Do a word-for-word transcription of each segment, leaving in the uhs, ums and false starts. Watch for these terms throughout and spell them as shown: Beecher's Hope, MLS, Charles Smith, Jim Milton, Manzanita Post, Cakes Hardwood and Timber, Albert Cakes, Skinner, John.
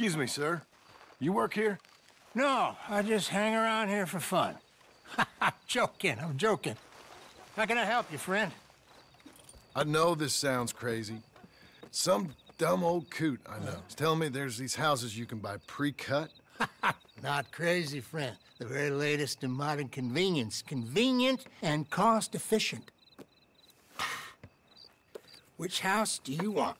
Excuse me, sir. You work here? No, I just hang around here for fun. I'm joking, I'm joking. How can I help you, friend? I know this sounds crazy. Some dumb old coot I know is telling me there's these houses you can buy pre-cut. Not crazy, friend. The very latest in modern convenience. Convenient and cost-efficient. Which house do you want?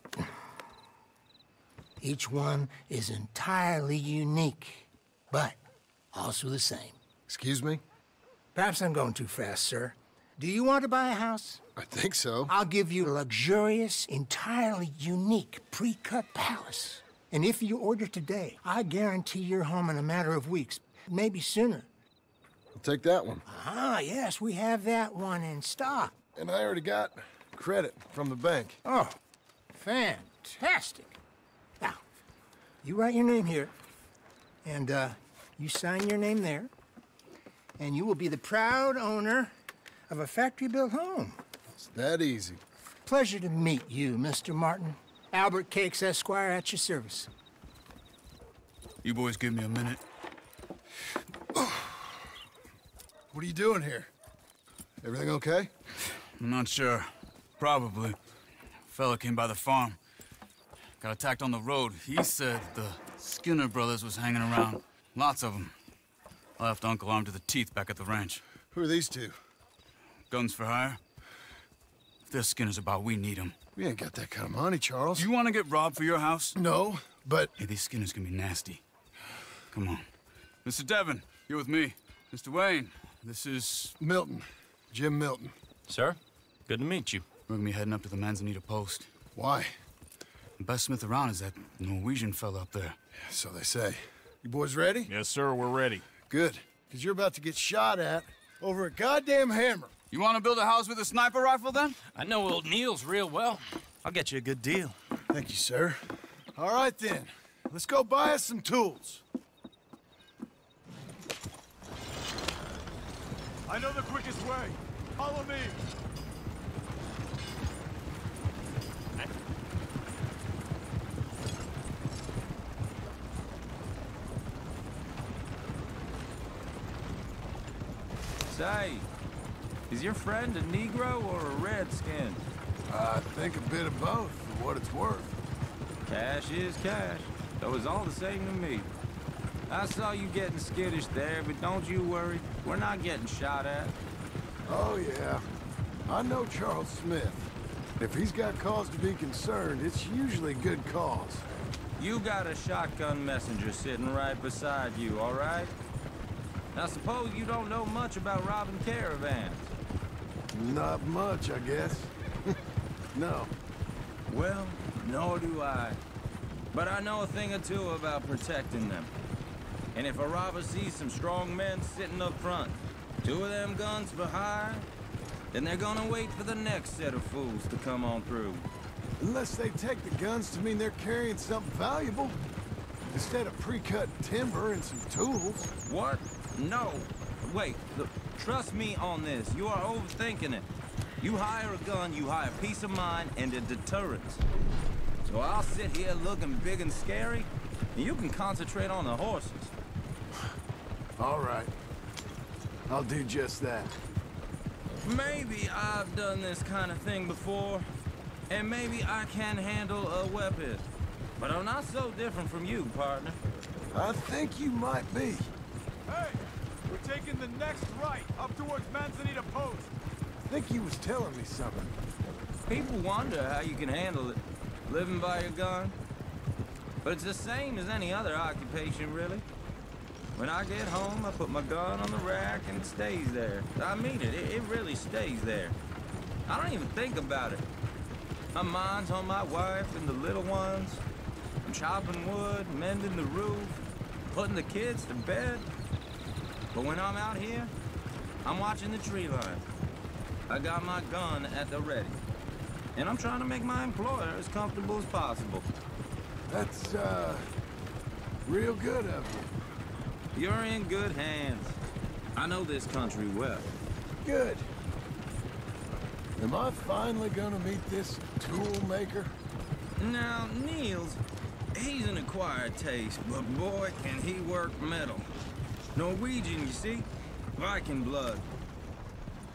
Each one is entirely unique, but also the same. Excuse me? Perhaps I'm going too fast, sir. Do you want to buy a house? I think so. I'll give you a luxurious, entirely unique pre-cut palace. And if you order today, I guarantee your home in a matter of weeks, maybe sooner. I'll take that one. Ah, yes, we have that one in stock. And I already got credit from the bank. Oh, fantastic. Now, you write your name here, and uh, you sign your name there, and you will be the proud owner of a factory-built home. It's that easy. Pleasure to meet you, Mister Martin. Albert Cakes, Esquire, at your service. You boys give me a minute. What are you doing here? Everything okay? I'm not sure. Probably. Fella came by the farm. Got attacked on the road. He said the Skinner brothers was hanging around. Lots of them. Left Uncle armed to the teeth back at the ranch. Who are these two? Guns for hire. If there's Skinner's about, we need them. We ain't got that kind of money, Charles. You want to get robbed for your house? No, but... Hey, these Skinners can be nasty. Come on. Mister Devon, you're with me. Mister Wayne, this is... Milton. Jim Milton. Sir, good to meet you. We're gonna be heading up to the Manzanita Post. Why? The best smith around is that Norwegian fella up there. Yeah, so they say. You boys ready? Yes, sir, we're ready. Good. Because you're about to get shot at over a goddamn hammer. You want to build a house with a sniper rifle, then? I know old Neil's real well. I'll get you a good deal. Thank you, sir. All right, then. Let's go buy us some tools. I know the quickest way. Follow me. Say. Is your friend a Negro or a Redskin? I think a bit of both, for what it's worth. Cash is cash, though it's all the same to me. I saw you getting skittish there, but don't you worry. We're not getting shot at. Oh, yeah. I know Charles Smith. If he's got cause to be concerned, it's usually good cause. You got a shotgun messenger sitting right beside you, all right? I suppose you don't know much about robbing caravans. Not much, I guess. No. Well, nor do I. But I know a thing or two about protecting them. And if a robber sees some strong men sitting up front, two of them guns for hire, then they're gonna wait for the next set of fools to come on through. Unless they take the guns to mean they're carrying something valuable. Instead of pre-cut timber and some tools. What? No. Wait, look, trust me on this. You are overthinking it. You hire a gun, you hire peace of mind and a deterrent. So I'll sit here looking big and scary, and you can concentrate on the horses. All right. I'll do just that. Maybe I've done this kind of thing before, and maybe I can handle a weapon. But I'm not so different from you, partner. I think you might be. Hey! We're taking the next right, up towards Manzanita Post. I think he was telling me something. People wonder how you can handle it, living by your gun. But it's the same as any other occupation, really. When I get home, I put my gun on the rack and it stays there. I mean it, it, it really stays there. I don't even think about it. My mind's on my wife and the little ones. I'm chopping wood, mending the roof, putting the kids to bed. But when I'm out here, I'm watching the tree line. I got my gun at the ready. And I'm trying to make my employer as comfortable as possible. That's, uh, real good of you. You're in good hands. I know this country well. Good. Am I finally gonna meet this tool maker? Now, Niels, He's an acquired taste, but boy, can he work metal. Norwegian, you see? Viking blood.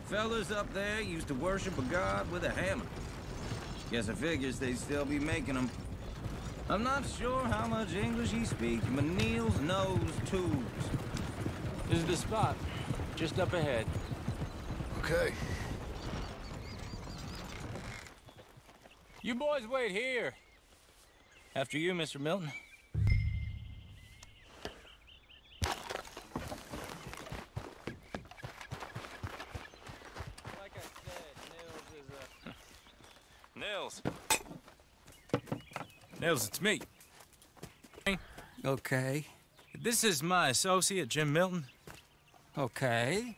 Fellas up there used to worship a god with a hammer. Guess I figures they'd still be making them. I'm not sure how much English he speaks, but Neil's knows tubes. This is the spot, just up ahead. Okay. You boys wait here. After you, Mister Milton. Like I said, Nils is a... Nils. Nils, it's me. Okay. This is my associate, Jim Milton. Okay.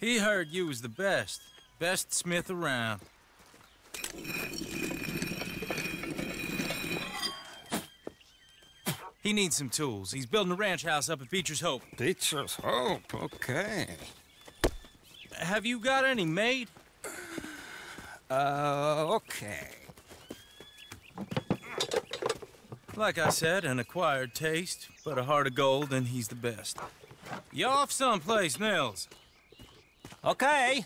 He heard you was the best. Best smith around. He needs some tools. He's building a ranch house up at Beecher's Hope. Beecher's Hope? Okay. Have you got any made? Uh, okay. Like I said, an acquired taste, but a heart of gold, and he's the best. You off someplace, Nils? Okay.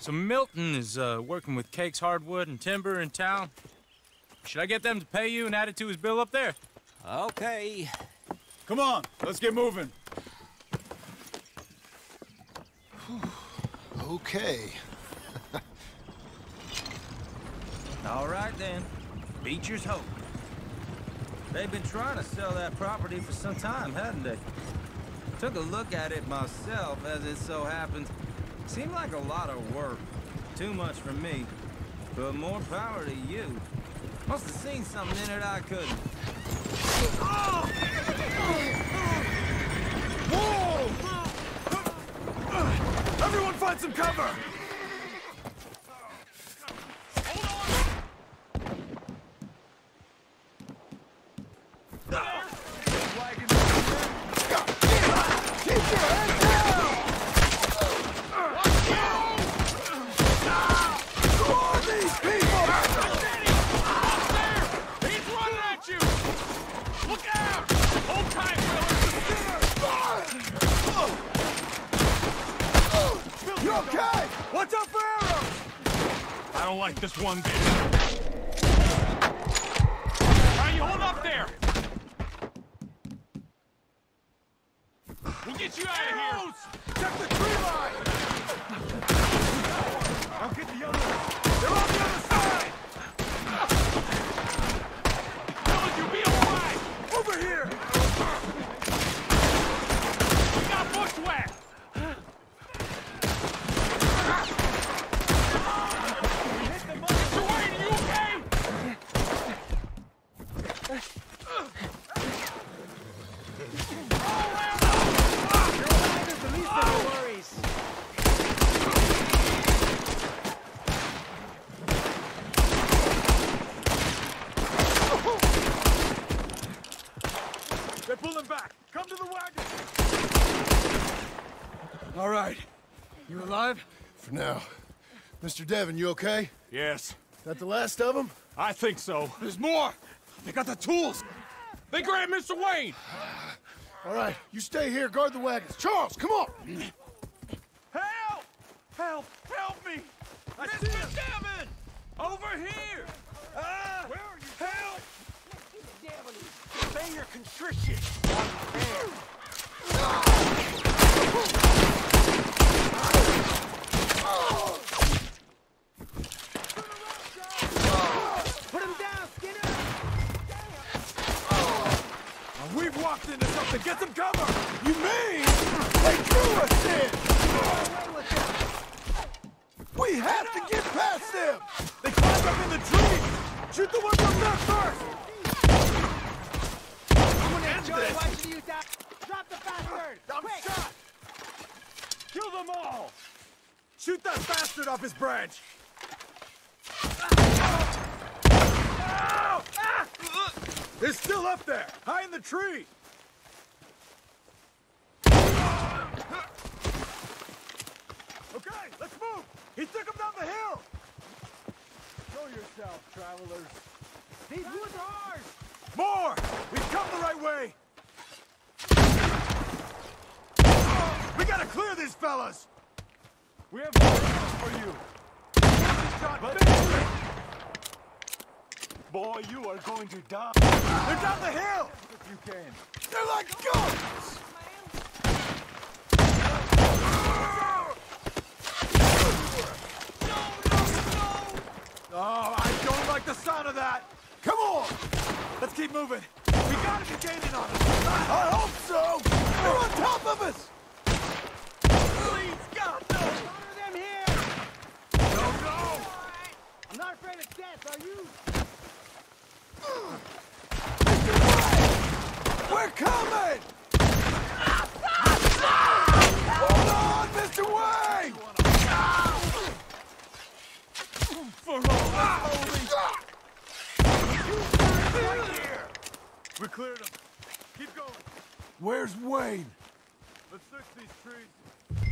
So Milton is uh, working with Cakes Hardwood and Timber in town. Should I get them to pay you and add it to his bill up there? Okay. Come on, let's get moving. Okay. All right then, Beecher's Hope. They've been trying to sell that property for some time, hadn't they? Took a look at it myself, as it so happens. Seemed like a lot of work. Too much for me. But more power to you. Must have seen something in it I couldn't. Oh! Whoa! Everyone find some cover! This one bit. All right, you hold up there. We'll get you out of here. Check the tree line. I'll get the other one. They're on the other side. Fellas, you be all right. Over here. We got bushwhacked. Now, Mister Devin, you okay? Yes. That the last of them? I think so. There's more! They got the tools! They grabbed Mister Wayne! All right, you stay here, guard the wagons. Charles, come on! Help! Help! Help me! I Mister Devin! Over here! Ah! Uh, Where are you? Help! Bang your constriction! Oh! Put him down, Skinner! Oh! Now we've walked into something. Get some cover! You mean they drew us in? We have to get past them! They climb up in the trees! Shoot the ones up there first! I'm gonna end this! Why should you use that? Drop the bastard! I'm Quick. shot! Kill them all! Shoot that bastard off his branch! Ow! Ow! They're still up there, high in the tree! Okay, let's move! He took him down the hill! Show yourself, travelers. These woods are ours! More! We've come the right way! We gotta clear these fellas! We have more for you! Boy, you are going to die! They're down the hill! If you can. They're like goats! No, no, no! Oh, I don't like the sound of that! Come on! Let's keep moving! We gotta be gaining on them! I hope so! They're on top of us! Please, God, no! Honor them here! No, no! I'm not afraid of death, are you? Mister White! We're coming! Hold on, Mister White! For all holy... We cleared them. Keep going. Where's Wayne? Let's search these trees.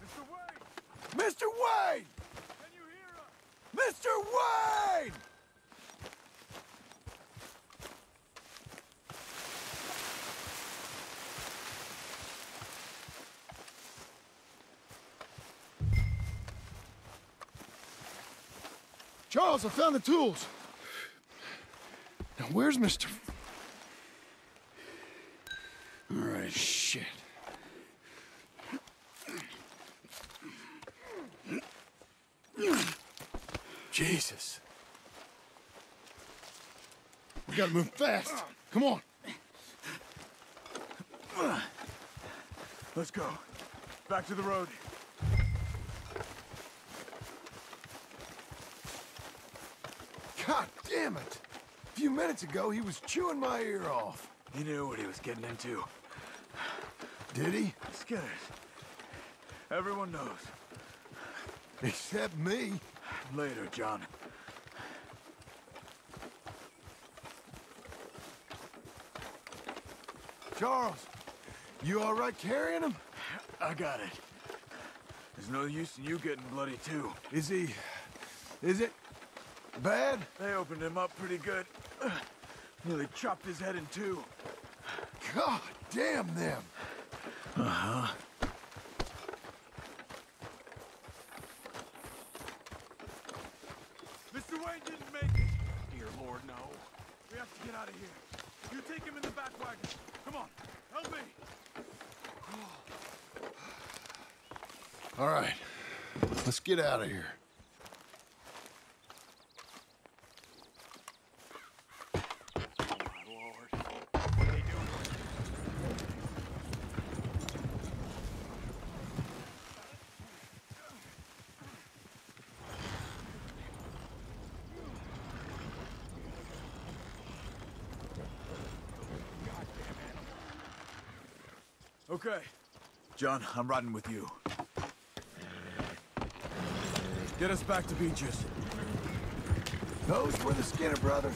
Mister Wayne! Mister Wayne! Can you hear us? Mister Wayne! Charles, I found the tools. Now, where's Mister... All right, shit. Jesus. We gotta move fast. Come on. Let's go. Back to the road. God damn it! A few minutes ago, he was chewing my ear off. He knew what he was getting into. Did he? Skinner. Everyone knows. Except me. Later, John. Charles, you all right carrying him? I got it. There's no use in you getting bloody, too. Is he... is it... bad? They opened him up pretty good. Nearly chopped his head in two. God damn them! Uh-huh. Mister Wayne didn't make it. Dear Lord, no. We have to get out of here. You take him in the back wagon. Come on, help me. All right, let's get out of here. Okay. John, I'm riding with you. Get us back to Beecher's. Those were the Skinner brothers.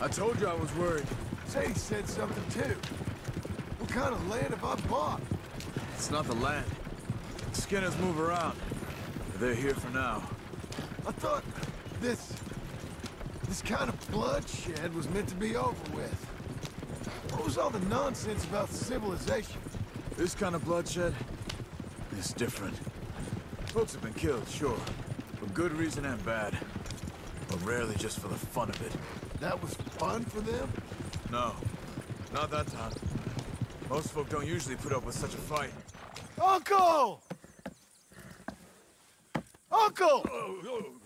I told you I was worried. Sadie said something too. What kind of land have I bought? It's not the land. The Skinners move around. They're here for now. I thought this... this kind of bloodshed was meant to be over with. What was all the nonsense about civilization? This kind of bloodshed is different. Folks have been killed, sure, for good reason and bad, but rarely just for the fun of it. That was fun for them? No, not that time. Most folk don't usually put up with such a fight. Uncle! Uncle!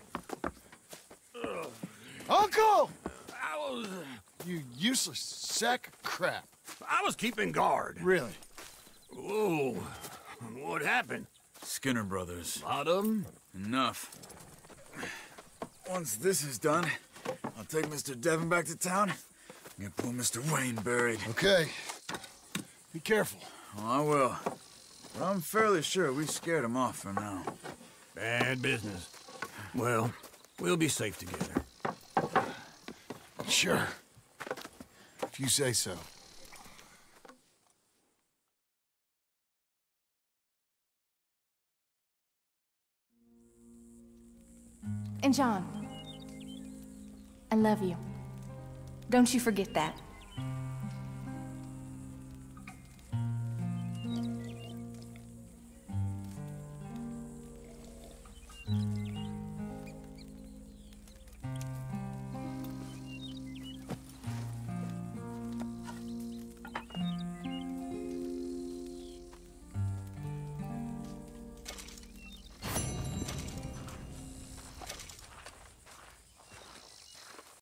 Uncle! You useless sack of crap. I was keeping guard. Really? Whoa, what happened? Skinner brothers. Lot of them? Enough. Once this is done, I'll take Mister Devon back to town. I'm gonna pull Mister Wayne buried. Okay. Be careful. Oh, I will. But I'm fairly sure we scared him off for now. Bad business. Well, we'll be safe together. Sure. If you say so. And John, I love you. Don't you forget that.